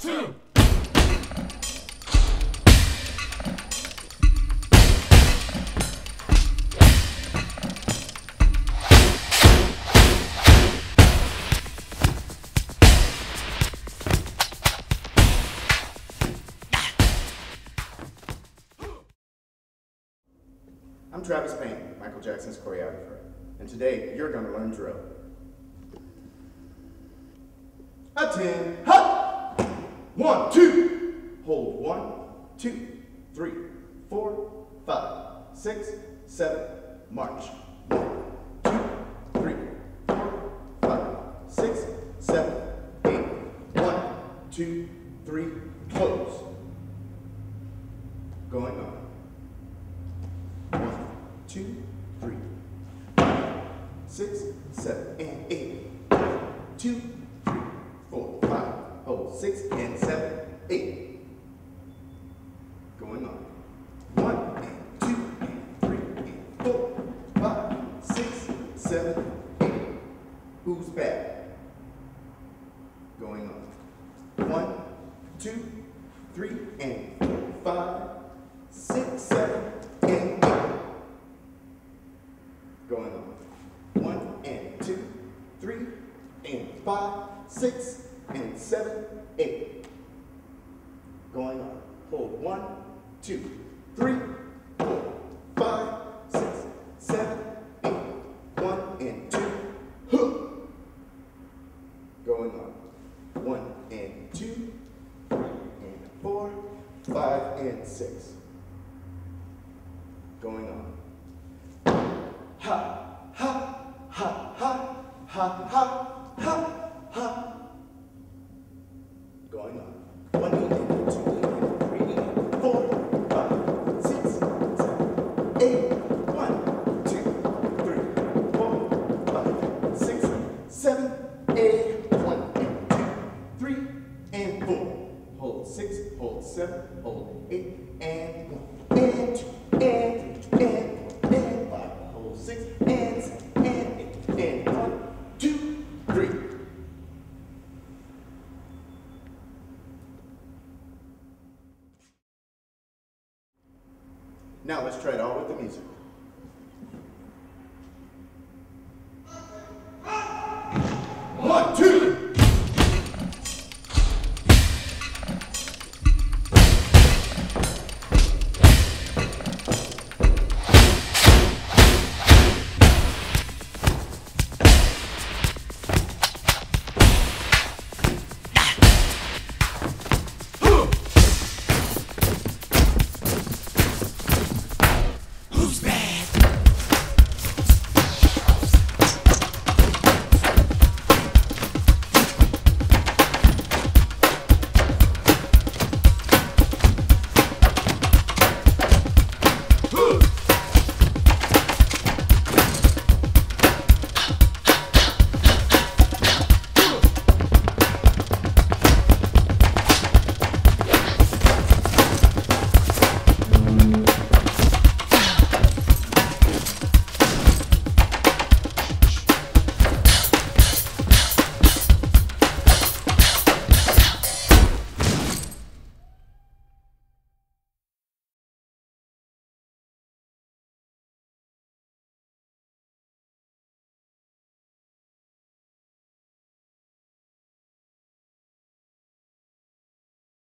2. I'm Travis Payne, Michael Jackson's choreographer, and today you're going to learn drill. A 10, hop! 1, 2, hold 1, 2, 3, 4, 5, 6, 7, march. 1, 2, 3, 4, 5, 6, 7, 8. 1, 2, 3, close. Going on. 2, 3, 6, 7, and 8. 2, 3, 4, 5. Hold 6 and 7, 8. Going on. 1, 2, 3, 4, 5, 6, 7, 8. Who's back? Going on. 1, 2, 3, and 4, 5, 6, 7, and 8. Going on. 1, 2, 3, 4, 5, 6, 7, 8. Going on. Hold 1, 2, 3, 4, 5, 6, 7, 8. 1 and 2. Huh. Going on. 1 and 2, 3 and 4, 5 and 6. Going on. Ha, ha, ha, ha, ha, ha, ha, ha. Going on. 1, 2, 3, 4, 5, 6, 7, 8. 1, 2, 3, 4, 5, 6, 7, 8. 1, 2, 3, and 4. Hold 6, hold 7, hold 8, and 1, and 2, and 3, and 5, hold 6 and 8, and 1, 2, 3. Now let's try it all with the music.